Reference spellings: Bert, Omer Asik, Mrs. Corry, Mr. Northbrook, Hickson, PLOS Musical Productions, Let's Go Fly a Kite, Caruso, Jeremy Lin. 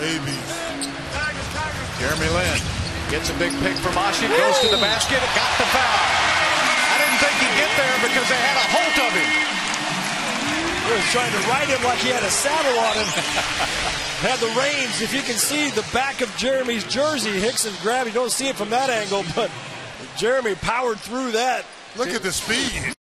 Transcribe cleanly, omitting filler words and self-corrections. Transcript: Baby. Jeremy Lin gets a big pick from Asik, goes to the basket, got the foul. I didn't think he'd get there because they had a hold of him. He was trying to ride him like he had a saddle on him. Had the reins. If you can see the back of Jeremy's jersey, Hickson grabbed. You don't see it from that angle, but Jeremy powered through that. Look at the speed.